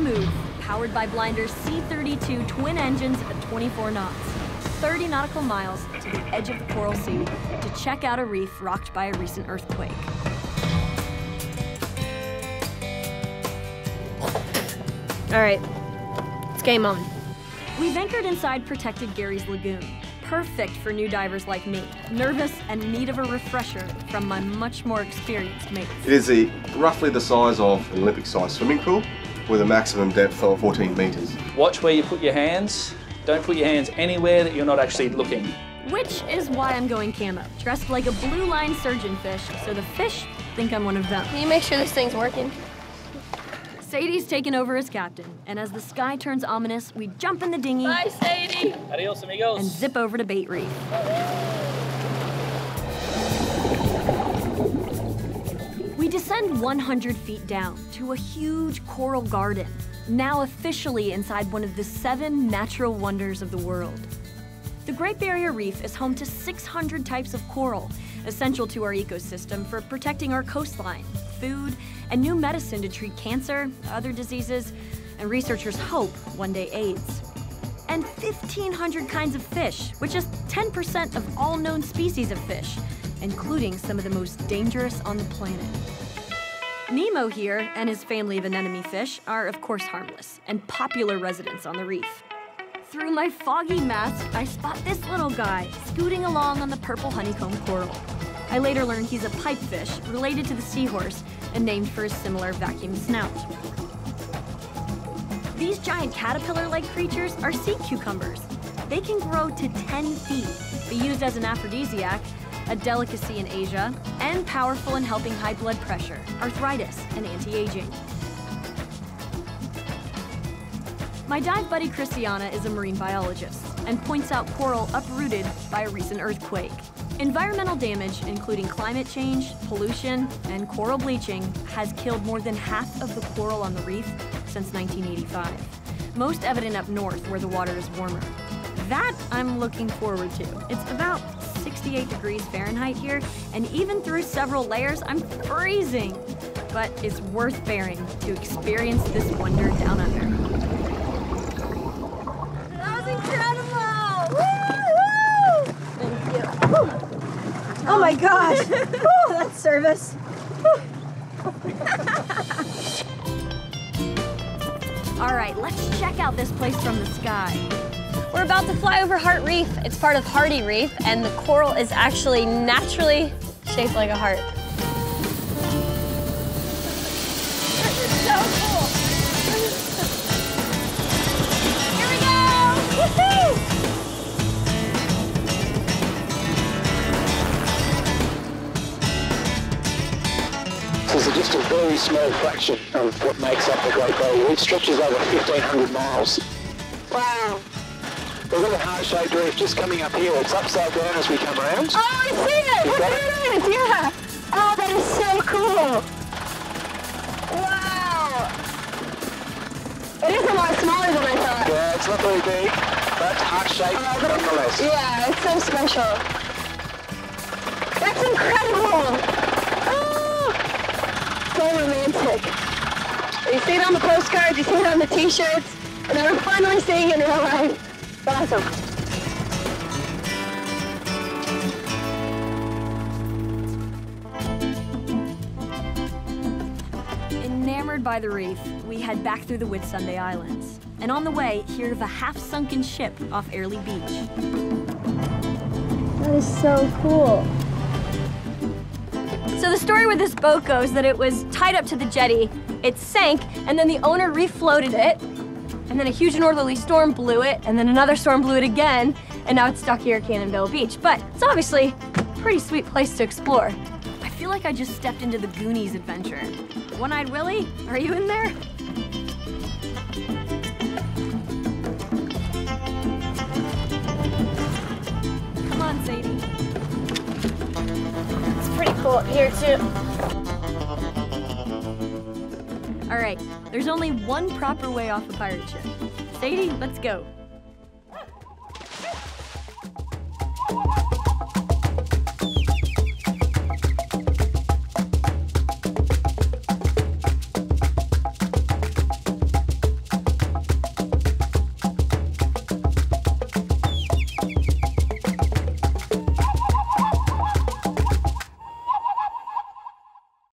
move, powered by Blinder's C-32 twin engines at 24 knots, 30 nautical miles to the edge of the Coral Sea to check out a reef rocked by a recent earthquake. All right, it's game on. We've anchored inside protected Gary's Lagoon, perfect for new divers like me, nervous and in need of a refresher from my much more experienced mates. It is roughly the size of an Olympic-sized swimming pool with a maximum depth of 14 metres. Watch where you put your hands. Don't put your hands anywhere that you're not actually looking. Which is why I'm going camo, dressed like a blue line surgeonfish, so the fish think I'm one of them. Can you make sure this thing's working? Sadie's taken over as captain, and as the sky turns ominous, we jump in the dinghy. Bye, Sadie. Adios, amigos. And zip over to Bait Reef. We descend 100 feet down to a huge coral garden, now officially inside one of the 7 natural wonders of the world. The Great Barrier Reef is home to 600 types of coral, essential to our ecosystem for protecting our coastline, food, and new medicine to treat cancer, other diseases, and researchers hope one day AIDS. And 1,500 kinds of fish, which is 10% of all known species of fish, including some of the most dangerous on the planet. Nemo here and his family of anemone fish are, of course, harmless and popular residents on the reef. Through my foggy mask, I spot this little guy scooting along on the purple honeycomb coral. I later learn he's a pipefish related to the seahorse and named for his similar vacuum snout. These giant caterpillar-like creatures are sea cucumbers. They can grow to 10 feet, be used as an aphrodisiac, a delicacy in Asia, and powerful in helping high blood pressure, arthritis, and anti-aging. My dive buddy Christiana is a marine biologist and points out coral uprooted by a recent earthquake. Environmental damage, including climate change, pollution, and coral bleaching, has killed more than half of the coral on the reef since 1985, most evident up north where the water is warmer. That I'm looking forward to. It's about 68 degrees Fahrenheit here, and even through several layers, I'm freezing. But it's worth bearing to experience this wonder down under. Oh my gosh! Oh, that's service. All right, let's check out this place from the sky. We're about to fly over Heart Reef. It's part of Hardy Reef, and the coral is actually naturally shaped like a heart. This is so cool. Here we go! Woohoo! This is just a very small fraction of what makes up the Great Barrier Reef. It stretches over 1,500 miles. Wow. The little heart-shaped reef just coming up here. It's upside down as we come around. Oh, I see it! Look at it! Yeah! Oh, that is so cool! Wow! It is a lot smaller than I thought. Yeah, it's not very big, but heart-shaped nonetheless. Yeah, it's so special. That's incredible! So romantic. You see it on the postcards, you see it on the t-shirts, and then we're finally seeing it in real life. It's awesome. Enamored by the reef, we head back through the Whitsunday Islands, and on the way, hear of a half-sunken ship off Airlie Beach. That is so cool. So the story with this boat goes that it was tied up to the jetty, it sank, and then the owner refloated it, and then a huge northerly storm blew it, and then another storm blew it again, and now it's stuck here at Cannonville Beach. But it's obviously a pretty sweet place to explore. I feel like I just stepped into the Goonies adventure. One-Eyed Willie, are you in there? Come on, Sadie. Pretty cool here too. All right, there's only one proper way off a pirate ship. Sadie, let's go.